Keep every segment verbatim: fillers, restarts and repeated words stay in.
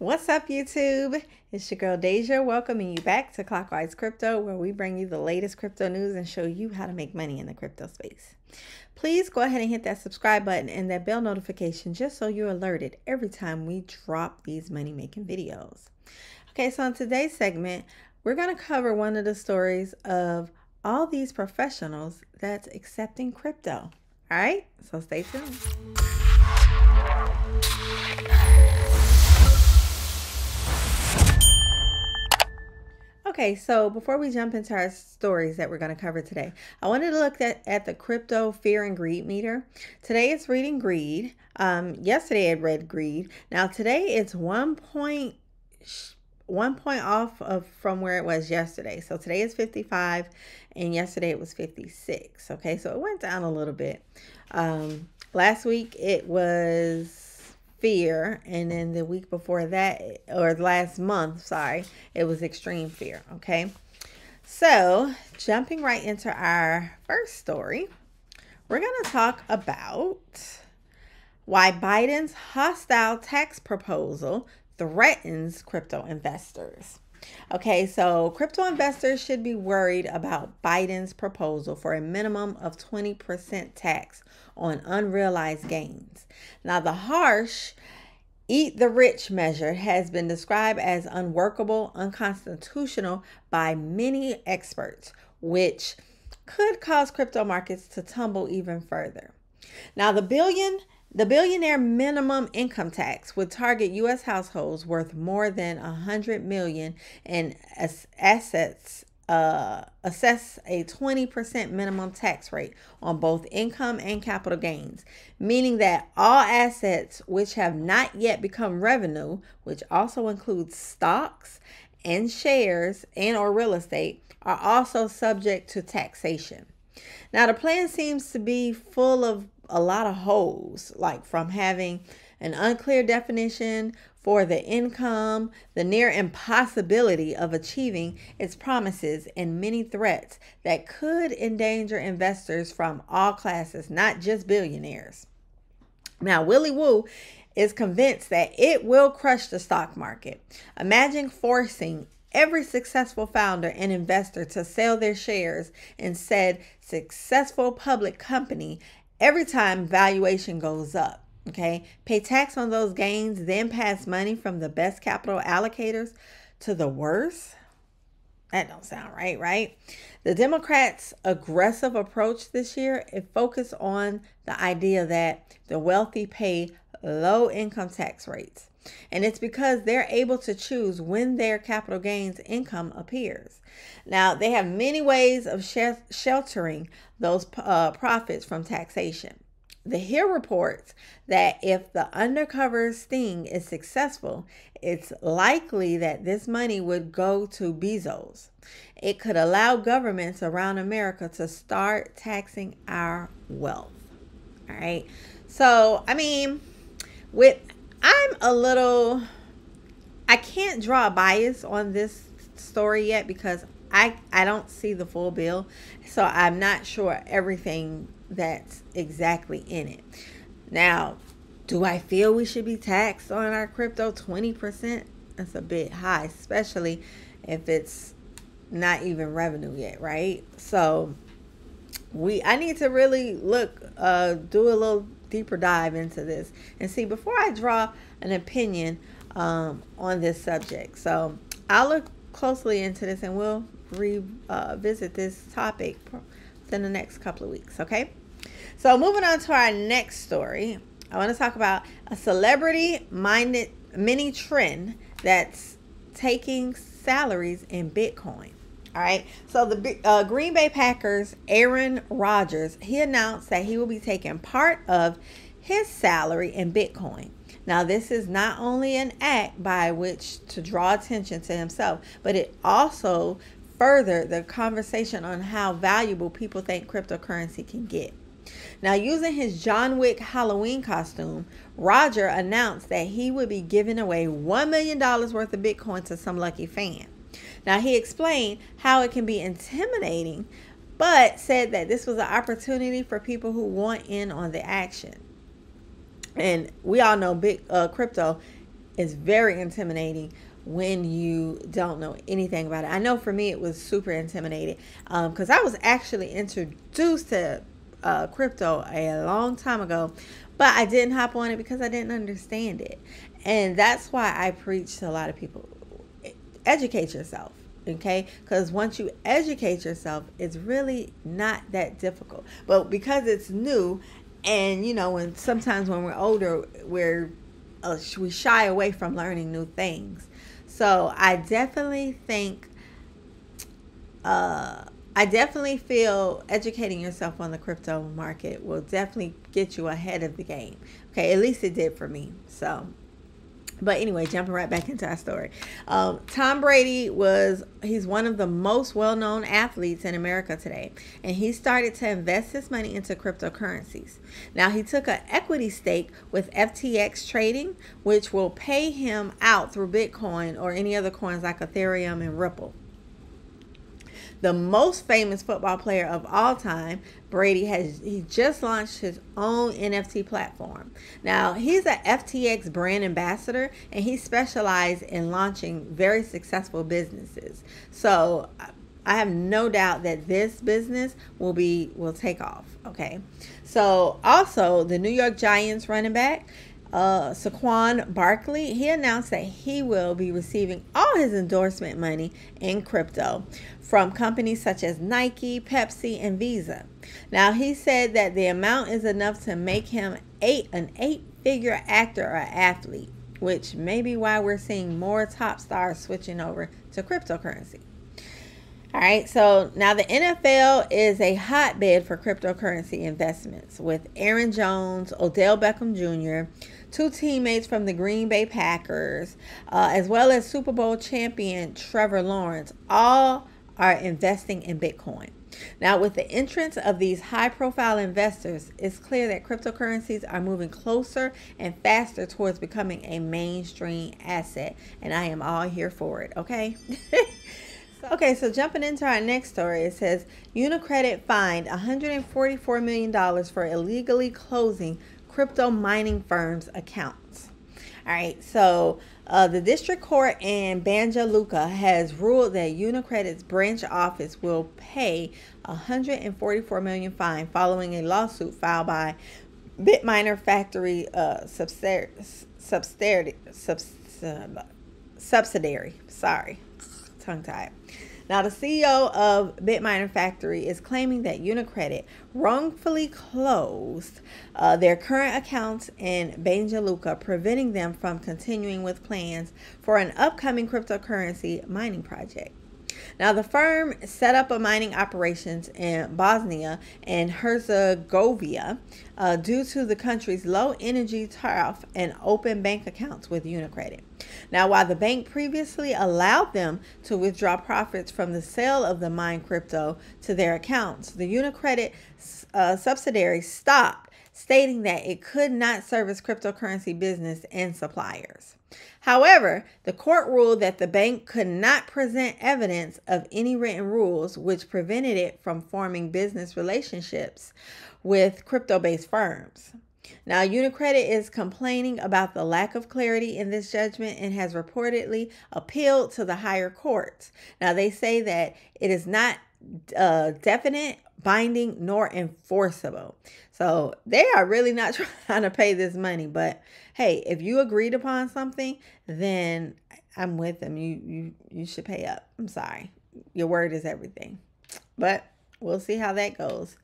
What's up, YouTube? It's your girl Deja welcoming you back to Clockwise Crypto, where we bring you the latest crypto news and show you how to make money in the crypto space. Please go ahead and hit that subscribe button and that bell notification just so you're alerted every time we drop these money-making videos. Okay, so in today's segment, we're going to cover one of the stories of all these professionals that's accepting crypto. All right, so stay tuned. Okay, so before we jump into our stories that we're going to cover today, I wanted to look at, at the crypto fear and greed meter. Today it's reading greed. Um, yesterday it read greed. Now today it's one point, one point off of from where it was yesterday. So today is fifty-five and yesterday it was fifty-six. Okay, so it went down a little bit. Um, Last week it was fear, and then the week before that, or last month, sorry, it was extreme fear, okay? So jumping right into our first story, we're going to talk about why Biden's hostile tax proposal threatens crypto investors. Okay, so crypto investors should be worried about Biden's proposal for a minimum of twenty percent tax on unrealized gains. Now, the harsh eat the rich measure has been described as unworkable, unconstitutional by many experts, which could cause crypto markets to tumble even further. Now, the billion The billionaire minimum income tax would target U S households worth more than one hundred million dollars in assets, uh, assess a twenty percent minimum tax rate on both income and capital gains, meaning that all assets which have not yet become revenue, which also includes stocks and shares and or real estate, are also subject to taxation. Now, the plan seems to be full of a lot of holes, like from having an unclear definition for the income, the near impossibility of achieving its promises, and many threats that could endanger investors from all classes, not just billionaires. Now, Willy Woo is convinced that it will crush the stock market. Imagine forcing every successful founder and investor to sell their shares in said successful public company every time valuation goes up, okay? Pay tax on those gains, then pass money from the best capital allocators to the worst? That don't sound right, right? The Democrats' aggressive approach this year, it focused on the idea that the wealthy pay low income tax rates. And it's because they're able to choose when their capital gains income appears. Now, they have many ways of sheltering those uh, profits from taxation. The Hill reports that if the undercover sting is successful, it's likely that this money would go to Bezos. It could allow governments around America to start taxing our wealth. All right. So, I mean, with... I'm a little, I can't draw a bias on this story yet because I, I don't see the full bill. So I'm not sure everything that's exactly in it. Now, do I feel we should be taxed on our crypto twenty percent? That's a bit high, especially if it's not even revenue yet, right? So we, I need to really look, uh, do a little deeper dive into this and see before I draw an opinion um, on this subject. So I'll look closely into this and we'll revisit uh, this topic in the next couple of weeks. Okay. So moving on to our next story, I want to talk about a celebrity minded mini trend that's taking salaries in Bitcoin. All right. So the uh, Green Bay Packers, Aaron Rodgers, he announced that he will be taking part of his salary in Bitcoin. Now, this is not only an act by which to draw attention to himself, but it also furthered the conversation on how valuable people think cryptocurrency can get. Now, using his John Wick Halloween costume, Roger announced that he would be giving away one million dollars worth of Bitcoin to some lucky fan. Now, he explained how it can be intimidating, but said that this was an opportunity for people who want in on the action. And we all know big uh, crypto is very intimidating when you don't know anything about it. I know for me it was super intimidating because um, I was actually introduced to uh, crypto a long time ago, but I didn't hop on it because I didn't understand it. And that's why I preach to a lot of people, educate yourself. Okay, because once you educate yourself, it's really not that difficult. But because it's new, and you know, when sometimes when we're older, we're uh, we shy away from learning new things. So I definitely think, uh, I definitely feel educating yourself on the crypto market will definitely get you ahead of the game. Okay, at least it did for me. So. But anyway, jumping right back into our story. Um, Tom Brady was, he's one of the most well-known athletes in America today. And he started to invest his money into cryptocurrencies. Now, he took an equity stake with F T X trading, which will pay him out through Bitcoin or any other coins like Ethereum and Ripple. The most famous football player of all time, Brady, has he just launched his own N F T platform. Now, he's a F T X brand ambassador, and he specializes in launching very successful businesses. So I have no doubt that this business will be will take off. Okay. So also the New York Giants running back, Uh, Saquon Barkley, he announced that he will be receiving all his endorsement money in crypto from companies such as Nike, Pepsi, and Visa. Now, he said that the amount is enough to make him eight an eight-figure actor or athlete, which may be why we're seeing more top stars switching over to cryptocurrency. All right, so now the N F L is a hotbed for cryptocurrency investments with Aaron Jones, Odell Beckham Junior, two teammates from the Green Bay Packers, uh, as well as Super Bowl champion Trevor Lawrence, all are investing in Bitcoin. Now, with the entrance of these high-profile investors, it's clear that cryptocurrencies are moving closer and faster towards becoming a mainstream asset, and I am all here for it, okay? Okay, so jumping into our next story, it says Unicredit fined one hundred forty-four million dollars for illegally closing crypto mining firms' accounts. All right, so uh, the district court in Banja Luka has ruled that Unicredit's branch office will pay one hundred forty-four million dollars fine following a lawsuit filed by Bitminer Factory uh, subsidiary, subsidiary, subsidiary. Sorry. Tongue-tied. Now, the C E O of Bitminer Factory is claiming that Unicredit wrongfully closed uh, their current accounts in Banja Luka, preventing them from continuing with plans for an upcoming cryptocurrency mining project. Now, the firm set up a mining operations in Bosnia and Herzegovina uh, due to the country's low energy tariff and open bank accounts with Unicredit. Now, while the bank previously allowed them to withdraw profits from the sale of the mined crypto to their accounts, the Unicredit uh, subsidiary stopped, stating that it could not service cryptocurrency business and suppliers. However, the court ruled that the bank could not present evidence of any written rules which prevented it from forming business relationships with crypto-based firms. Now, Unicredit is complaining about the lack of clarity in this judgment and has reportedly appealed to the higher courts. Now, they say that it is not uh, definite, binding, nor enforceable. So they are really not trying to pay this money. But hey, if you agreed upon something, then I'm with them. You you you should pay up. I'm sorry. Your word is everything. But we'll see how that goes.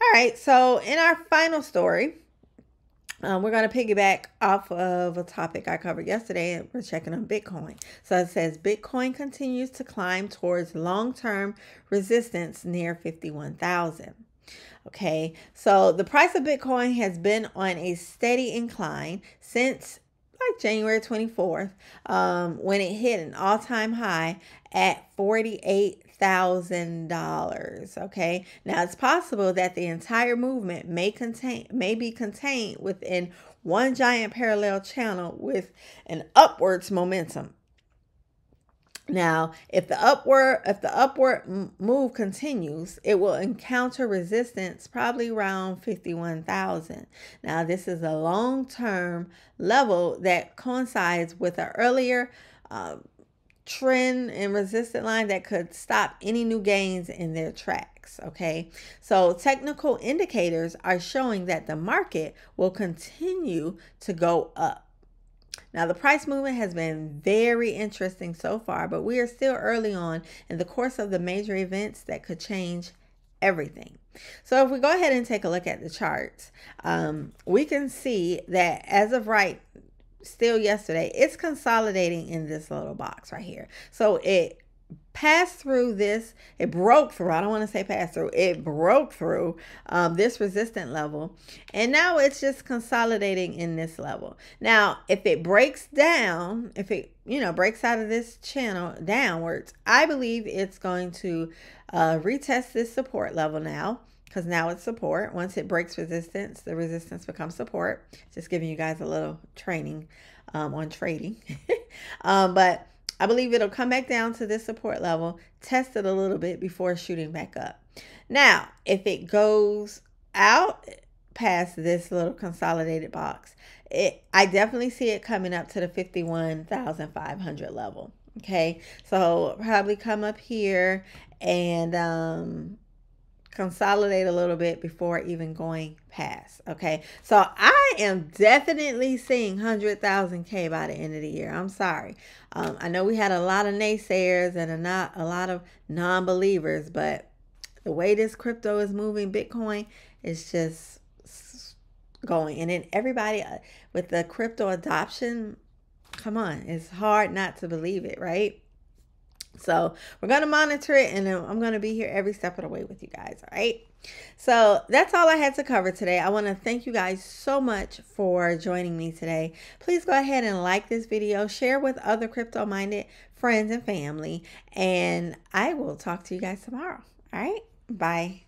All right. So in our final story, Um, we're going to piggyback off of a topic I covered yesterday, and we're checking on Bitcoin. So it says Bitcoin continues to climb towards long-term resistance near fifty-one thousand. Okay, so the price of Bitcoin has been on a steady incline since like January twenty-fourth, um, when it hit an all-time high at forty-eight thousand dollars. Okay, now it's possible that the entire movement may contain may be contained within one giant parallel channel with an upwards momentum. Now, if the upward if the upward move continues, it will encounter resistance probably around fifty-one thousand. Now, this is a long-term level that coincides with an earlier uh, trend and resistance line that could stop any new gains in their tracks, okay? So, technical indicators are showing that the market will continue to go up. Now, the price movement has been very interesting so far, but we are still early on in the course of the major events that could change everything. So if we go ahead and take a look at the charts, um, we can see that as of right still yesterday, it's consolidating in this little box right here. So it passed through this, it broke through, I don't want to say passed through, it broke through um, this resistant level, and now it's just consolidating in this level. Now, if it breaks down, if it, you know, breaks out of this channel downwards, I believe it's going to uh, retest this support level now, because now it's support. Once it breaks resistance, the resistance becomes support. Just giving you guys a little training um, on trading. um, but I believe it'll come back down to this support level, test it a little bit before shooting back up. Now, if it goes out past this little consolidated box, it, I definitely see it coming up to the fifty-one thousand five hundred level. Okay, so probably come up here and um, consolidate a little bit before even going past. Okay, so I am definitely seeing one hundred thousand K by the end of the year. I'm sorry. Um, I know we had a lot of naysayers and a, not, a lot of non-believers, but the way this crypto is moving, Bitcoin is just going. And then everybody with the crypto adoption, come on, it's hard not to believe it, right? So we're going to monitor it, and I'm going to be here every step of the way with you guys. All right. So that's all I had to cover today. I want to thank you guys so much for joining me today. Please go ahead and like this video, share with other crypto minded friends and family, and I will talk to you guys tomorrow. All right. Bye.